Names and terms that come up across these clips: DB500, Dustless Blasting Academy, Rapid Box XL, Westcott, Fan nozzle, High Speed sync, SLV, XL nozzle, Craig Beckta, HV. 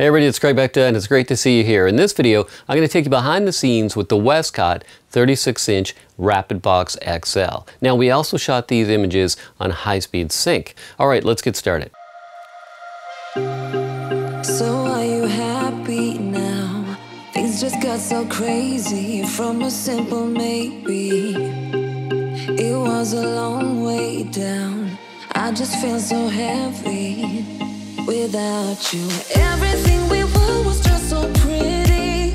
Hey everybody, it's Craig Beckta and it's great to see you here. In this video, I'm going to take you behind the scenes with the Westcott 36-inch Rapid Box XL. Now, we also shot these images on high-speed sync. All right, let's get started. So are you happy now? Things just got so crazy from a simple maybe. It was a long way down. I just feel so heavy. Without you, everything we were was just so pretty.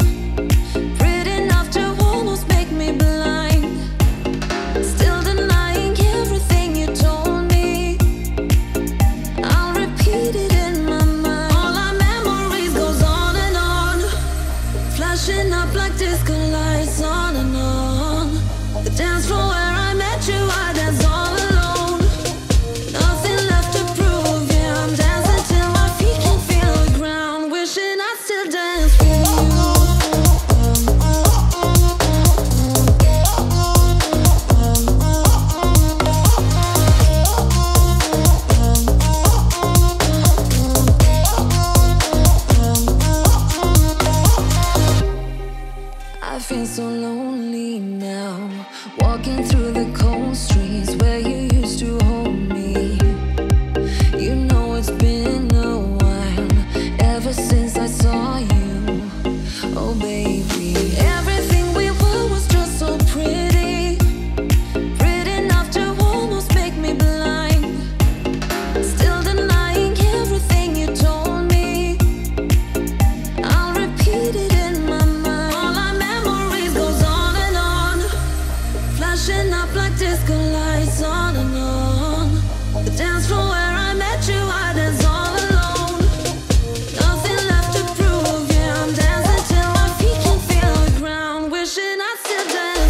Pretty enough to almost make me blind. Still denying everything you told me. I'll repeat it in my mind. All our memories goes on. Flashing up like disco lights on and on. The dance floor where I met you, I dance all alone. I feel so lonely now, walking through the cold streets where you used to hold me. You know it's been a while, ever since I saw you. Oh baby, everything we were was just so pretty. Pretty enough to almost make me blind. Still denying everything you told me. I'll repeat it in my flashing up like disco lights on and on. The dance floor where I met you, I dance all alone. Nothing left to prove, yeah, I'm dancing till my feet can feel the ground. Wishing I'd still dance .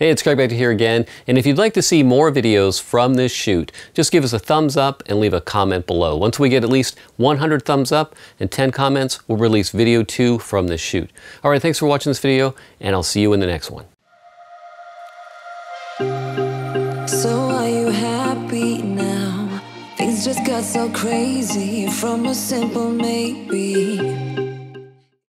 Hey, it's Craig Beckta here again, and if you'd like to see more videos from this shoot, just give us a thumbs up and leave a comment below. Once we get at least 100 thumbs up and 10 comments, we'll release video 2 from this shoot. All right, thanks for watching this video, and I'll see you in the next one. So are you happy now? Things just got so crazy from a simple maybe.